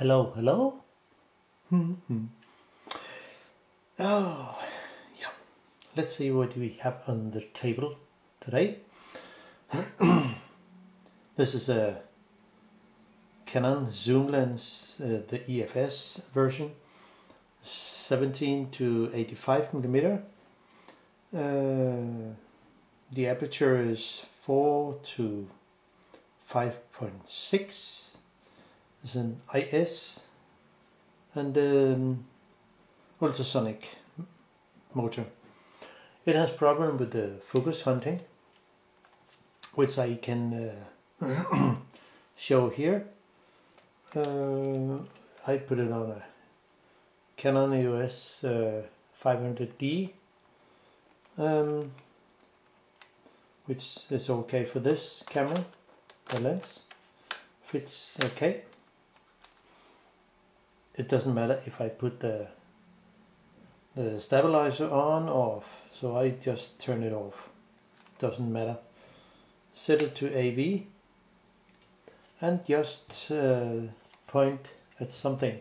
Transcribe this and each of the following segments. Hello, hello? Oh, yeah. Let's see what we have on the table today. This is a Canon zoom lens, the EFS version, 17 to 85 millimeter. The aperture is 4 to 5.6. It's an IS and ultrasonic motor. It has problem with the focus hunting, which I can show here. I put it on a Canon EOS 500D, which is okay for this camera. The lens fits okay. It doesn't matter if I put the stabilizer on or off, so I just turn it off. Doesn't matter. Set it to AV and just point at something.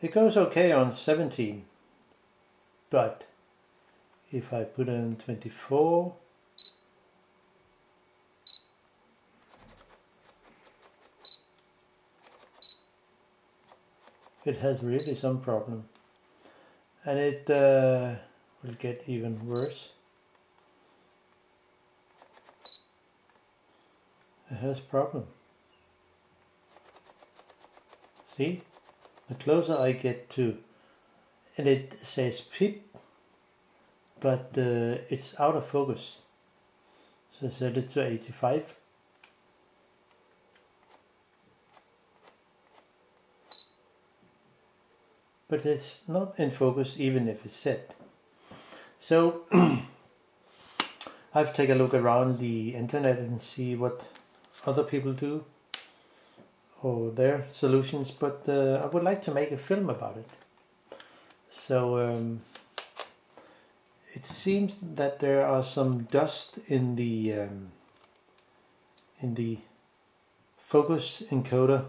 It goes okay on 17. But if I put in 24, it has really some problem, and it will get even worse. It has problem. See, the closer I get to. And it says pip, but it's out of focus. So I set it to 85. But it's not in focus even if it's set. So I've taken a look around the internet and see what other people do or their solutions, but I would like to make a film about it. So it seems that there are some dust in the focus encoder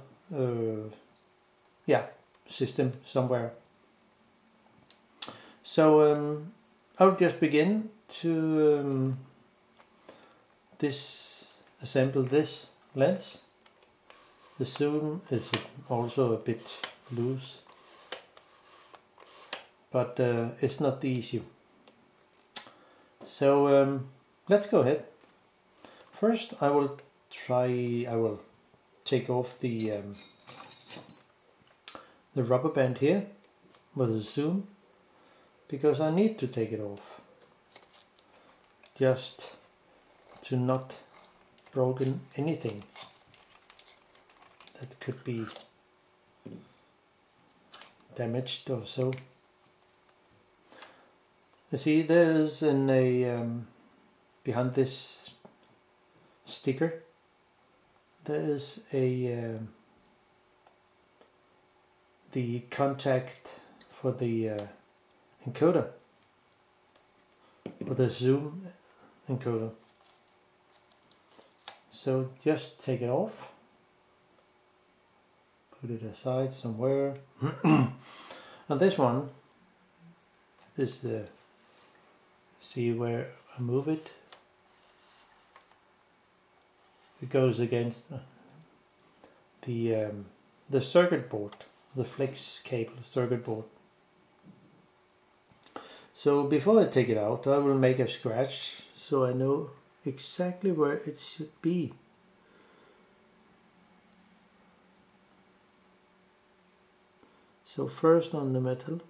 system somewhere. So I'll just begin to disassemble this lens. The zoom is also a bit loose. But it's not the issue. So let's go ahead. First I will take off the rubber band here with a zoom, because I need to take it off just to not broken anything that could be damaged or so. You see, there's behind this sticker, there's a the contact for the encoder, for the zoom encoder. So just take it off, put it aside somewhere, and this one is the. See where I move it. It goes against the circuit board, the flex cable circuit board. So before I take it out, I will make a scratch so I know exactly where it should be. So first on the metal.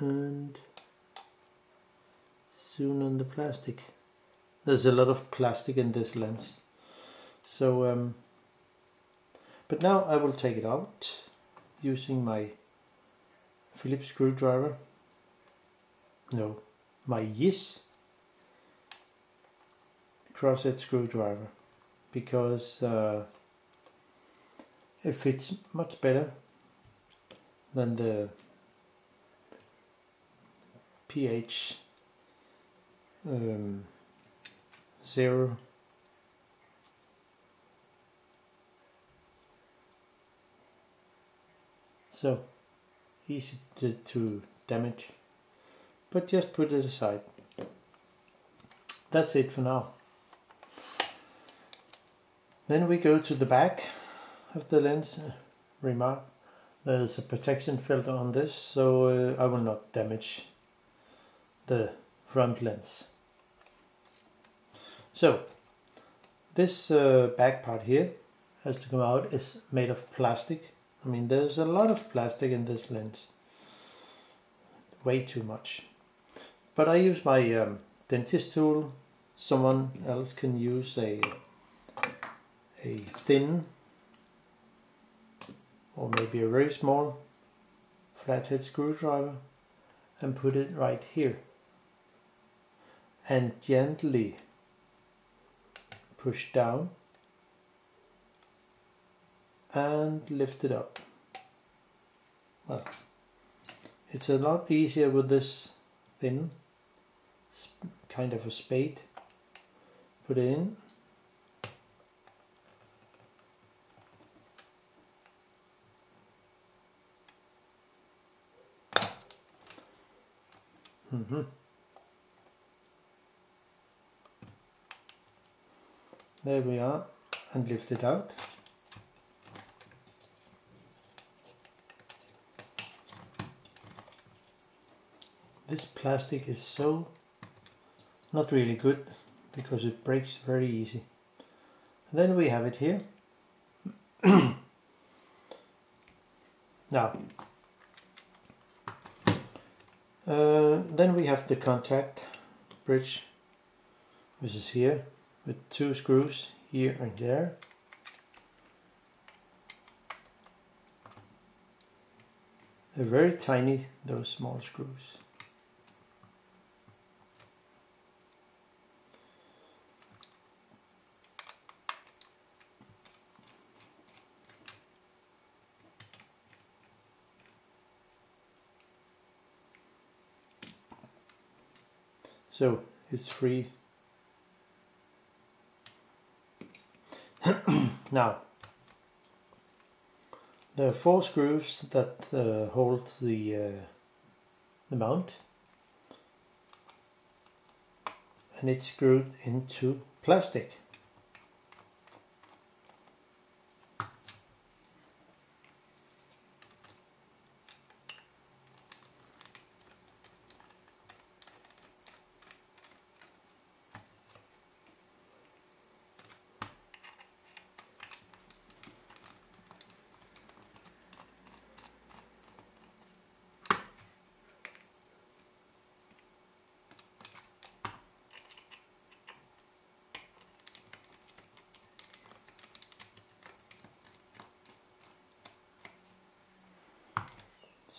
And soon on the plastic. There's a lot of plastic in this lens. So, but now I will take it out using my Phillips screwdriver. No, my IS crosshead screwdriver, because it fits much better than the pH 0. So easy to damage, but just put it aside. That's it for now. Then we go to the back of the lens. Remark, there's a protection filter on this, so I will not damage the front lens. So this back part here has to come out. It's made of plastic. I mean, there's a lot of plastic in this lens, way too much. But I use my dentist tool. Someone else can use a thin or maybe a very small flathead screwdriver and put it right here and gently push down and lift it up. Well, it's a lot easier with this thin kind of a spade. Put it in. There we are, and lift it out. This plastic is so not really good because it breaks very easy. And then we have it here. Now, then we have the contact bridge, which is here, with two screws here and there. They're very tiny, those small screws. So it's free. Now, there are four screws that hold the mount, and it's screwed into plastic.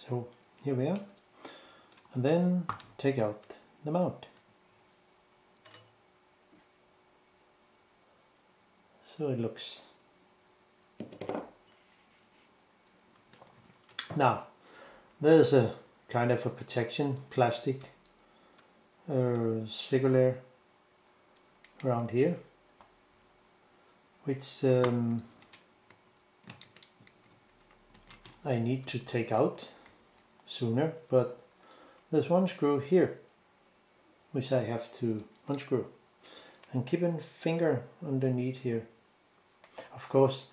So here we are, and then take out the mount. So it looks. Now, there's a kind of a protection plastic circular around here, which I need to take out sooner, but there's one screw here which I have to unscrew, and keep a finger underneath here. Of course,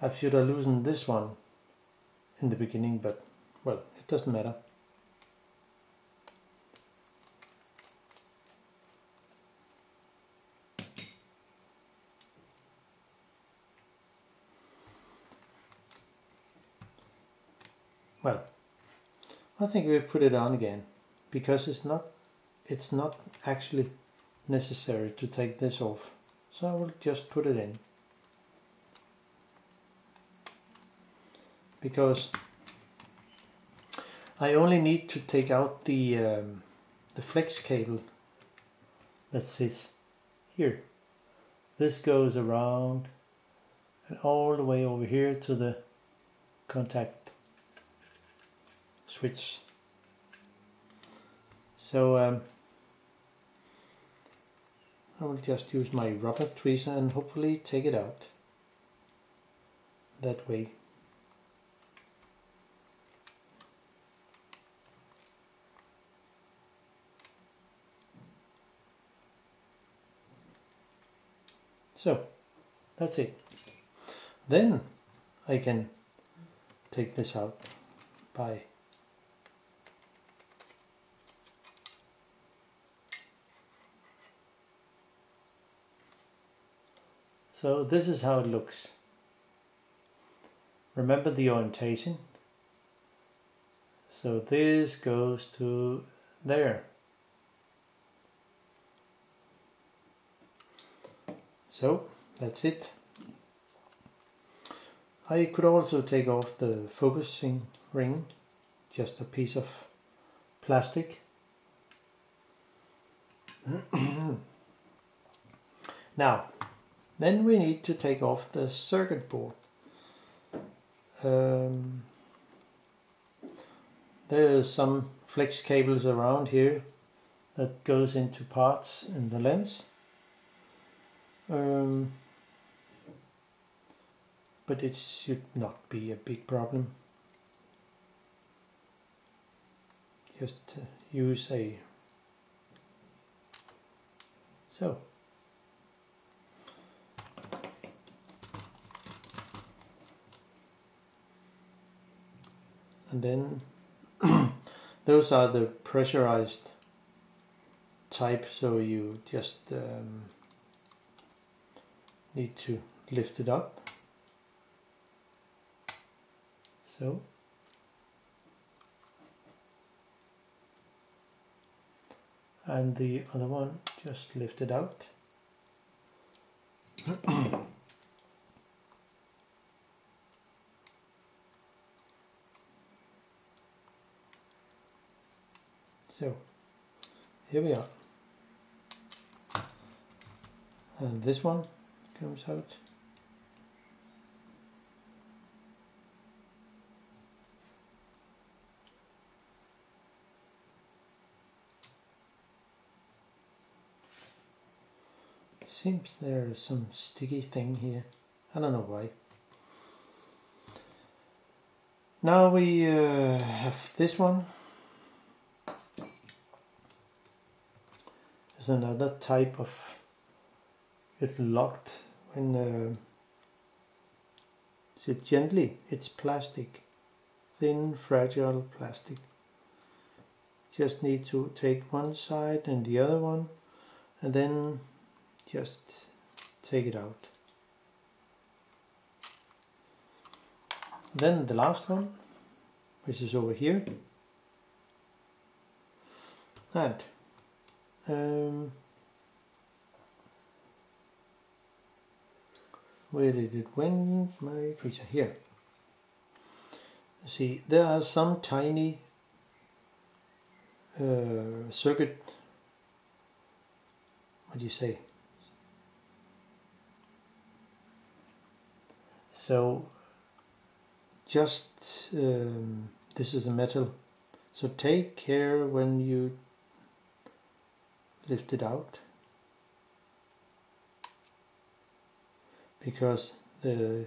I should have loosened this one in the beginning, but well, it doesn't matter. Well, I think we'll put it on again, because it's not actually necessary to take this off, so I will just put it in, because I only need to take out the flex cable that sits here. This goes around and all the way over here to the contact switch. So I will just use my rubber tweezer and hopefully take it out that way. So that's it. Then I can take this out by . So this is how it looks. Remember the orientation. So this goes to there. So that's it. I could also take off the focusing ring, just a piece of plastic. Now, then we need to take off the circuit board. There's some flex cables around here that goes into parts in the lens, but it should not be a big problem. Just use a so. And then those are the pressurized type, so you just need to lift it up. So and the other one, just lift it out. So here we are, and this one comes out. Seems there is some sticky thing here, I don't know why. Now we have this one. Another type of it's locked when so gently, it's plastic, thin fragile plastic. Just need to take one side and the other one and then just take it out. Then the last one, which is over here, and where did it went? My tweezer here. See, there are some tiny circuit. What do you say? So, just this is a metal. So take care when you lift it out, because the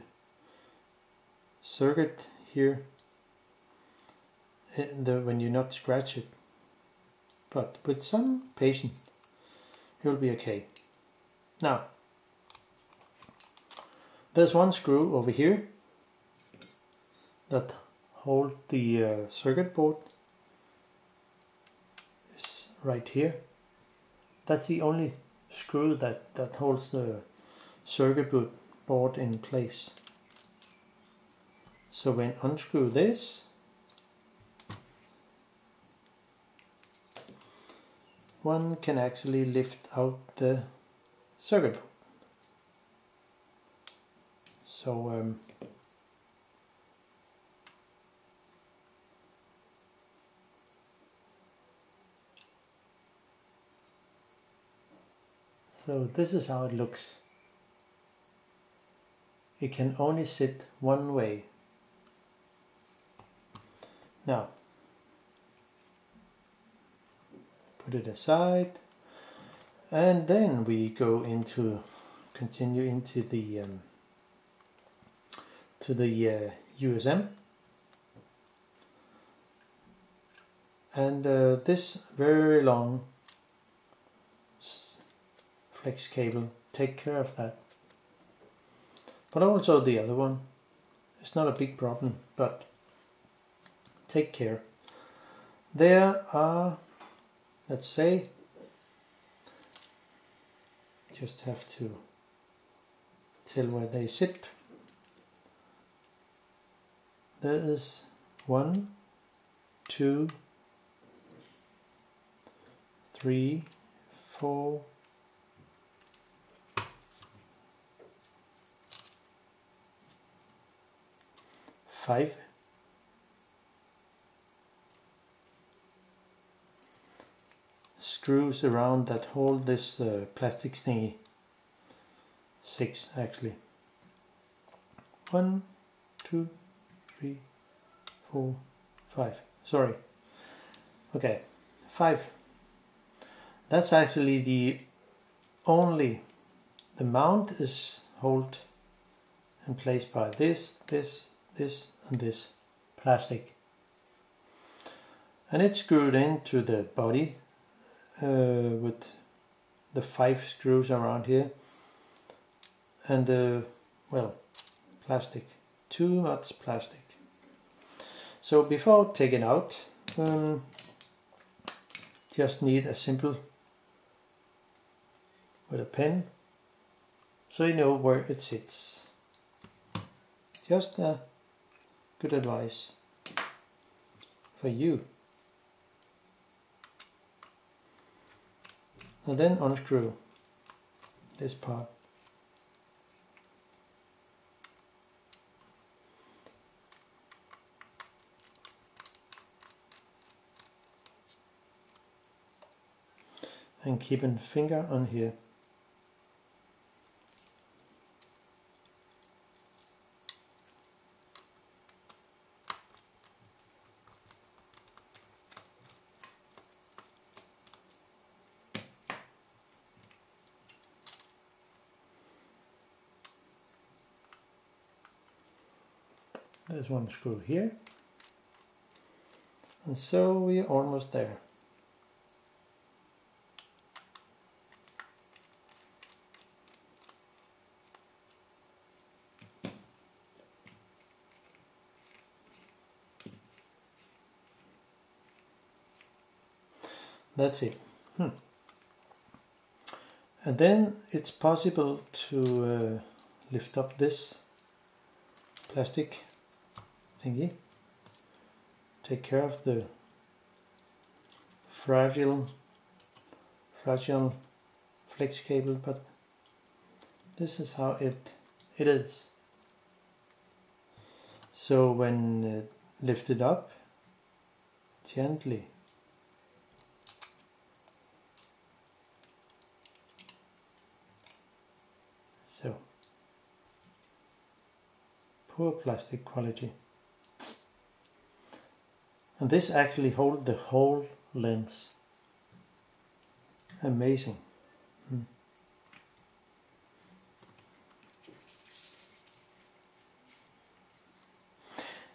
circuit here, when you not scratch it, but with some patience it will be okay. Now there's one screw over here that holds the circuit board. It's right here. That's the only screw that holds the circuit board in place. So when unscrew this, one can actually lift out the circuit board. So so this is how it looks. It can only sit one way. Now put it aside, and then we go into continue into the USM. And this very long flex cable, take care of that. But also the other one, it's not a big problem, but take care. There are, let's say, just have to tell where they sit. There is 1, 2, 3, 4, 5. Screws around that hold this plastic thingy. 6 actually. 1, 2, 3, 4, 5. Sorry. Okay, 5. That's actually the only, the mount is held in place by this, this, this and this plastic. And it's screwed into the body with the 5 screws around here. And well, plastic, too much plastic. So before taking out, just need a simple with a pen, so you know where it sits. Just a good advice for you. And then unscrew this part. And keeping finger on here. There's 1 screw here, and so we're almost there. That's it. And then it's possible to lift up this plastic thingy. Take care of the fragile flex cable, but this is how it is. So when lifted up, gently. So, poor plastic quality. And this actually holds the whole lens. Amazing.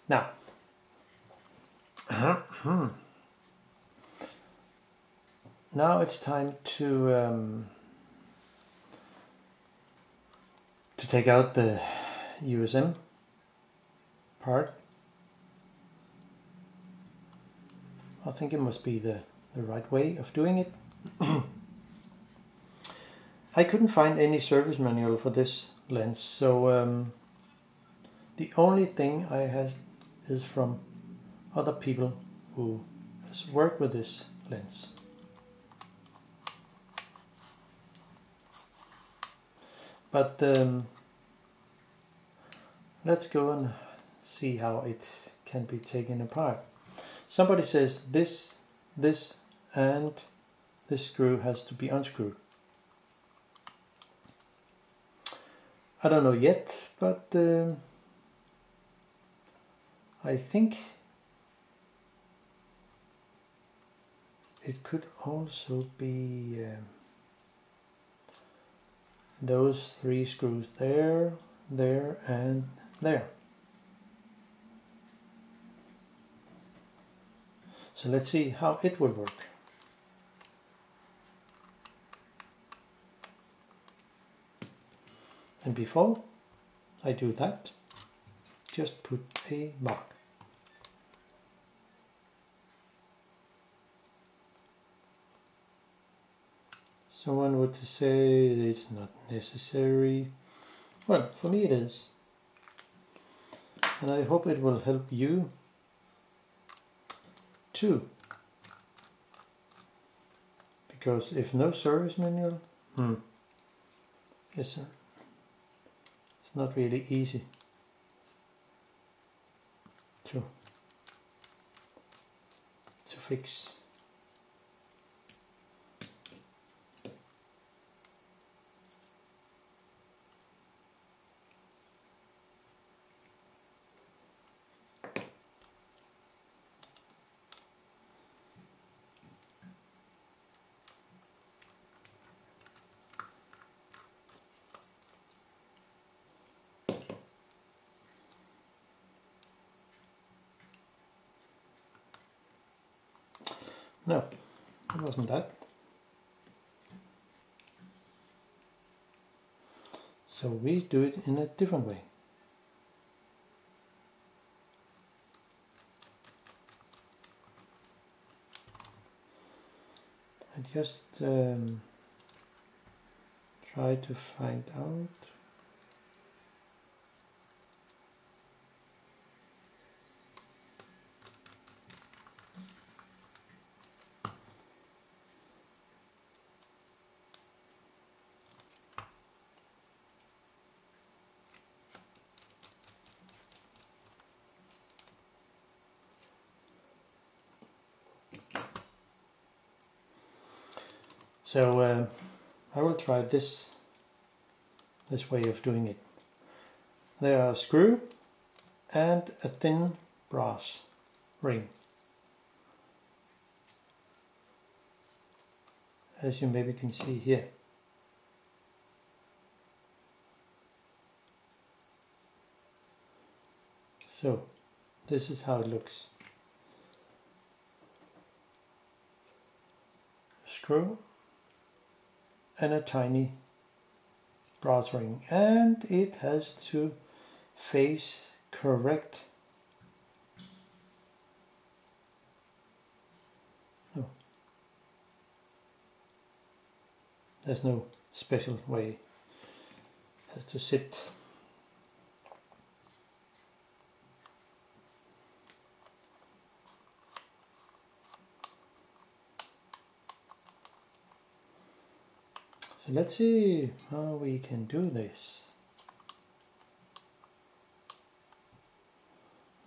Now, now it's time to take out the USM part. I think it must be the right way of doing it. I couldn't find any service manual for this lens, so the only thing I have is from other people who has worked with this lens. But let's go and see how it can be taken apart. Somebody says this, this and this screw has to be unscrewed. I don't know yet, but it could also be those three screws there, there, and there. So let's see how it will work. And before I do that, just put a mark. Someone would say it's not necessary. Well, for me it is. And I hope it will help you too. Because if no service manual, yes sir, it's not really easy to fix. No, it wasn't that. So we do it in a different way. I just try to find out. So I will try this way of doing it. There are a screw and a thin brass ring. As you maybe can see here. So this is how it looks. Screw and a tiny brass ring, and it has to face correct. No, there's no special way, it has to sit. So let's see how we can do this.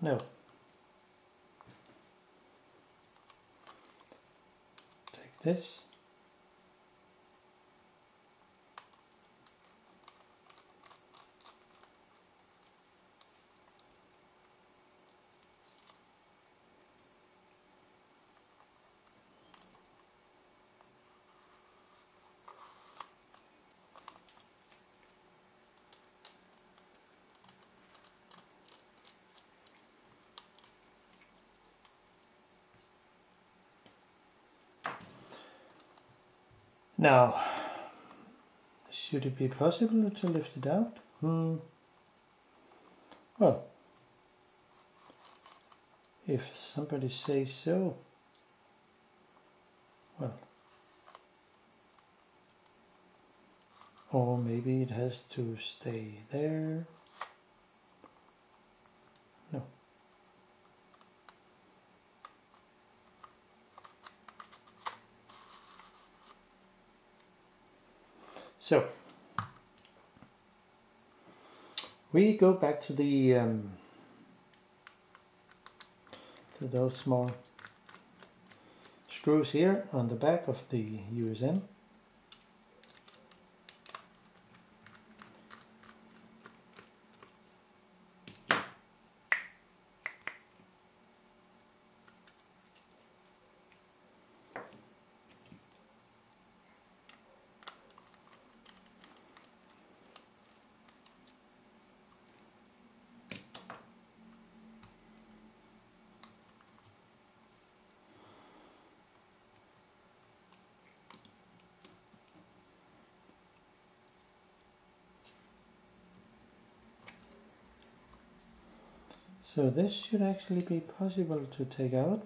No. Take this. Now, should it be possible to lift it out? Well, if somebody says so, well, or maybe it has to stay there. So, we go back to the to those small screws here on the back of the USM. So this should actually be possible to take out.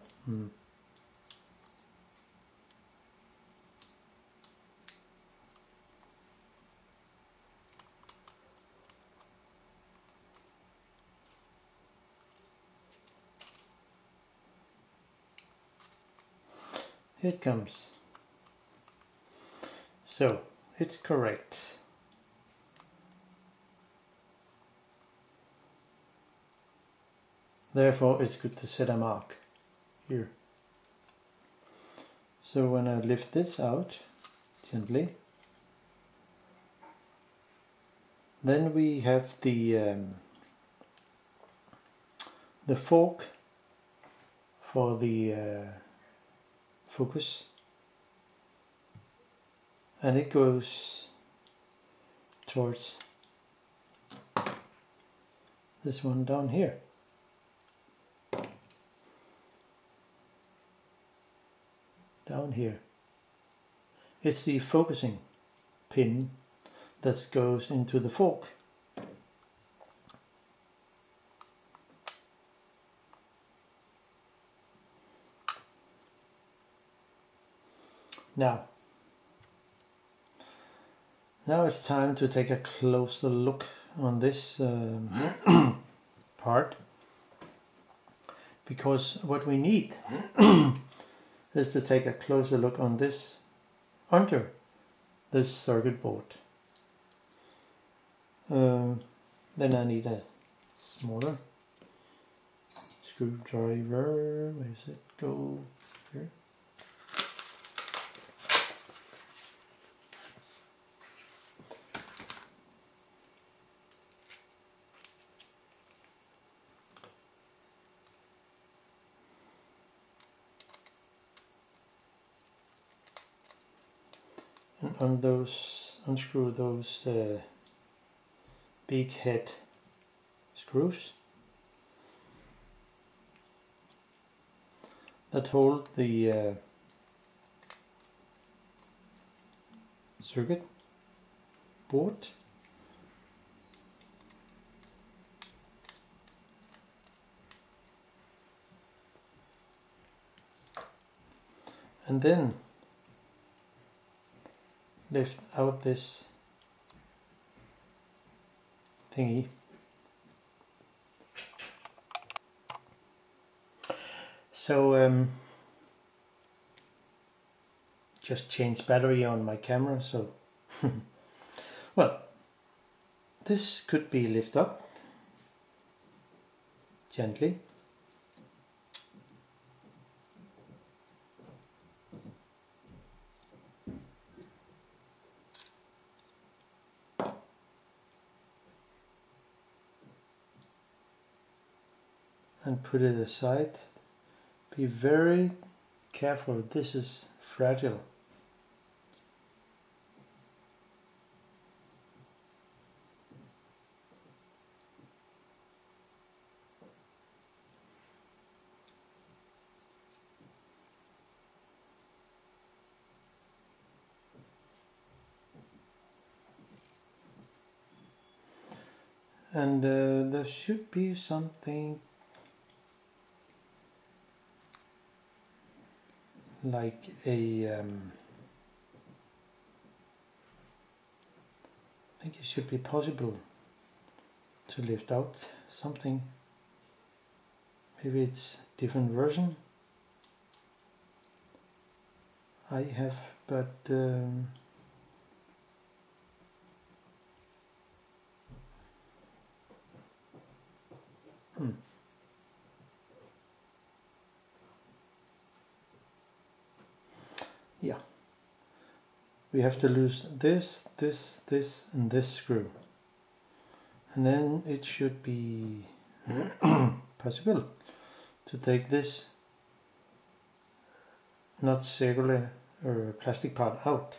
Here it comes. So it's correct. Therefore, it's good to set a mark here. So when I lift this out gently, then we have the fork for the focus, and it goes towards this one down here. Down here. It's the focusing pin that goes into the fork. Now it's time to take a closer look on this part, because what we need is to take a closer look on this, under this circuit board. Then I need a smaller screwdriver. Where does it go? Here. On those, unscrew those big head screws that hold the circuit board. And then lift out this thingy. So just changed battery on my camera, so well, this could be lifted up gently. And put it aside. Be very careful, this is fragile. And there should be something like a, I think it should be possible to lift out something. Maybe it's a different version I have, but yeah, we have to lose this, this and this screw, and then it should be possible to take this not circular or plastic part out.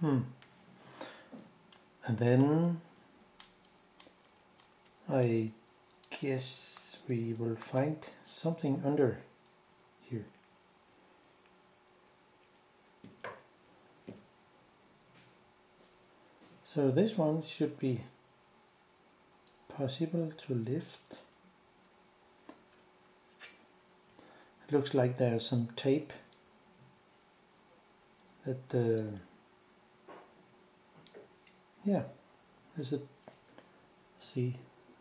And then I guess we will find something under here. So this one should be possible to lift. It looks like there's some tape that yeah, there's a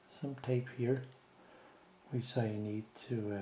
some tape here which I need to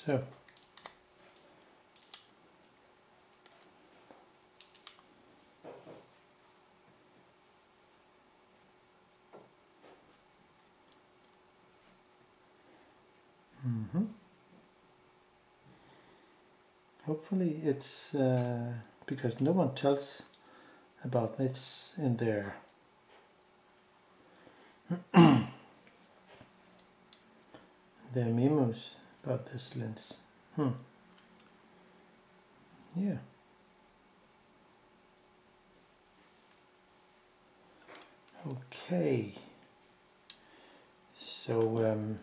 so hopefully it's because no one tells about this in there. Their memos about this lens. Yeah. Okay. So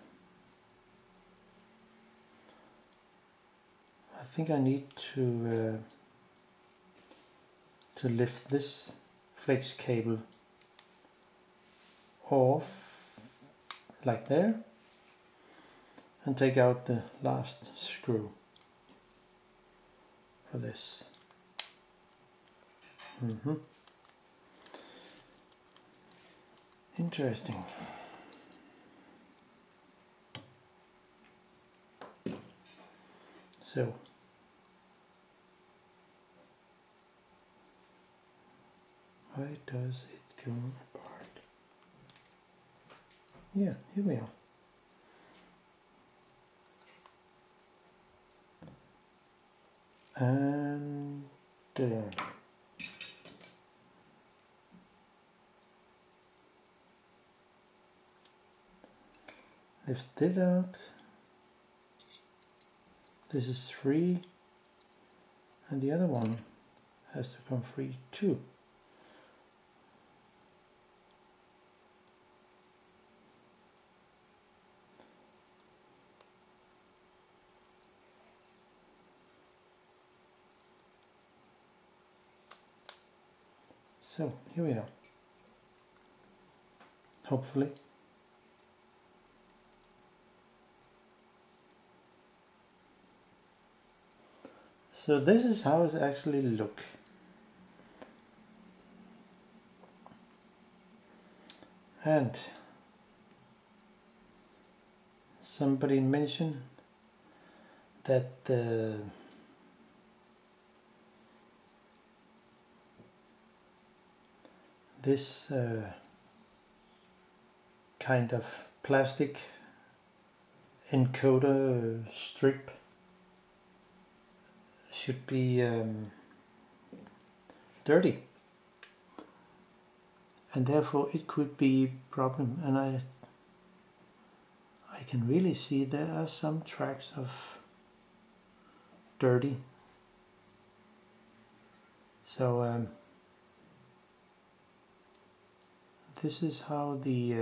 I think I need to lift this flex cable off like there and take out the last screw for this. Interesting. So why does it come apart? Yeah, here we are. And lift this out. This is free, and the other one has to come free too. So here we are, hopefully. So this is how it actually looks. And somebody mentioned that this kind of plastic encoder strip should be dirty, and therefore it could be a problem. And I can really see there are some tracks of dirty. So this is how the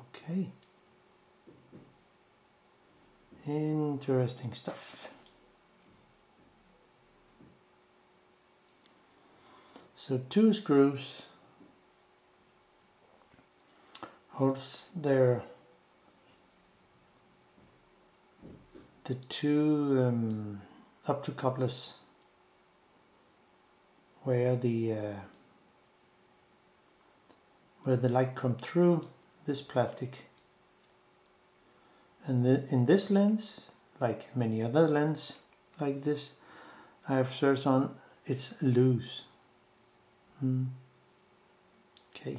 okay, interesting stuff. So two screws holds their the two up to couplers where the light comes through this plastic. And in this lens like many other lenses like this I have searched on, it's loose. Okay.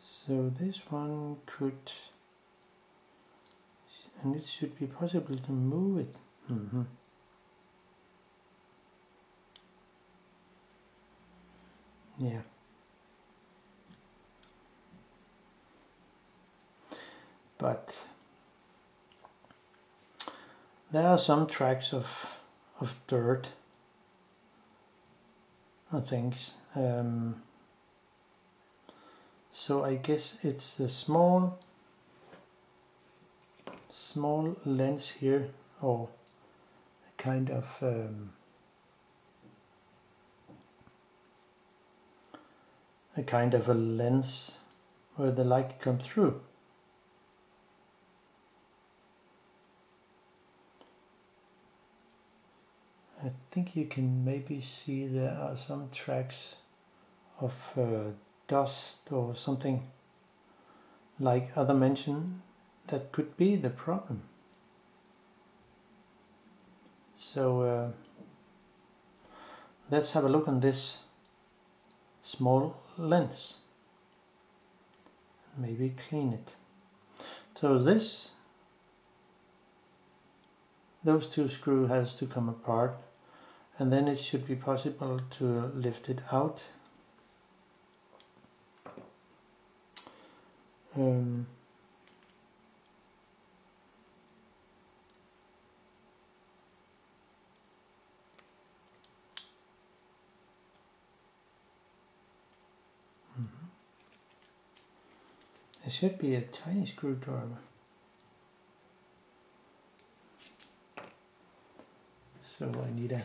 So this one could, and it should be possible to move it. Yeah. But there are some tracks of dirt and things. So I guess it's a small lens here, or a kind of a lens where the light comes through. I think you can maybe see there are some tracks of dust or something, like other mentioned, that could be the problem. So let's have a look on this small lens, maybe clean it. So this, those two screws has to come apart, and then it should be possible to lift it out. It should be a tiny screwdriver. So I need a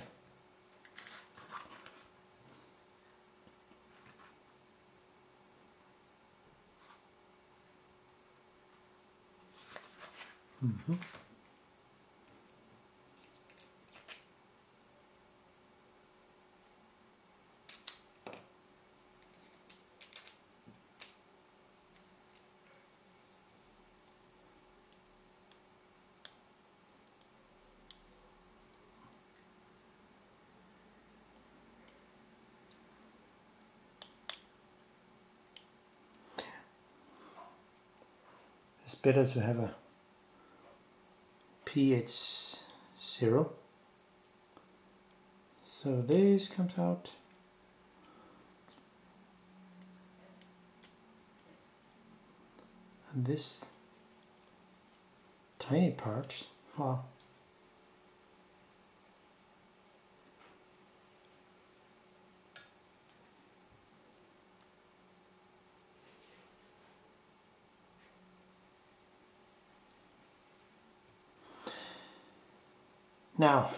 It's better to have a pH 0. So this comes out. And this tiny part, wow. Now,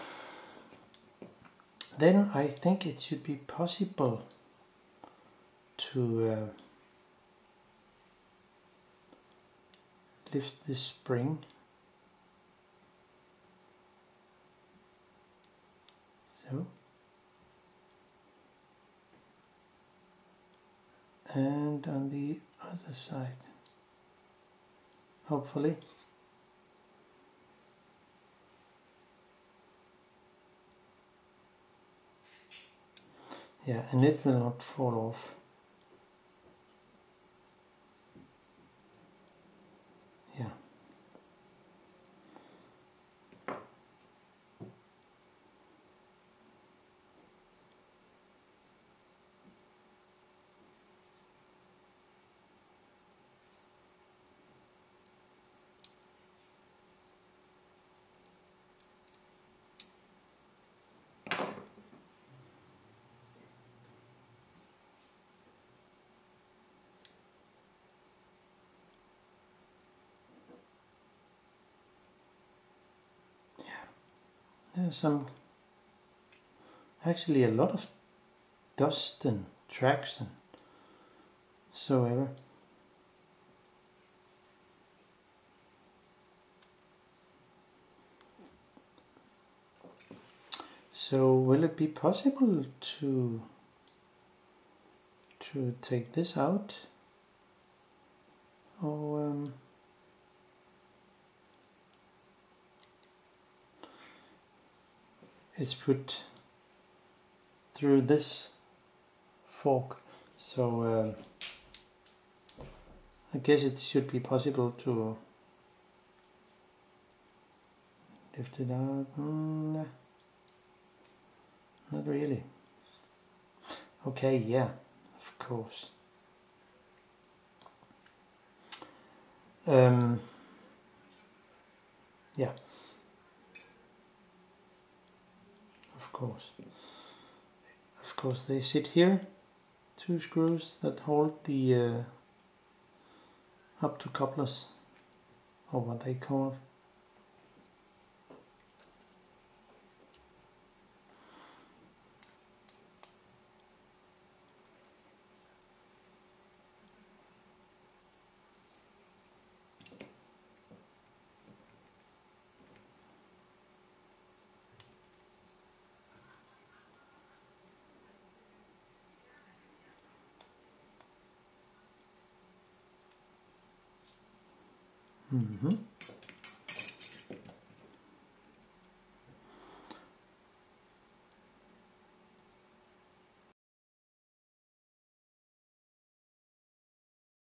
then I think it should be possible to lift this spring. So, and on the other side, hopefully. Yeah, and it will not fall off. Yeah. There's some, actually a lot of dust and tracks and so ever. So will it be possible to take this out? is put through this fork, so I guess it should be possible to lift it out. Not really. Okay, yeah, of course. Yeah, of course. Of course, they sit here. Two screws that hold the up to couplers, or what they call. Mm-hmm.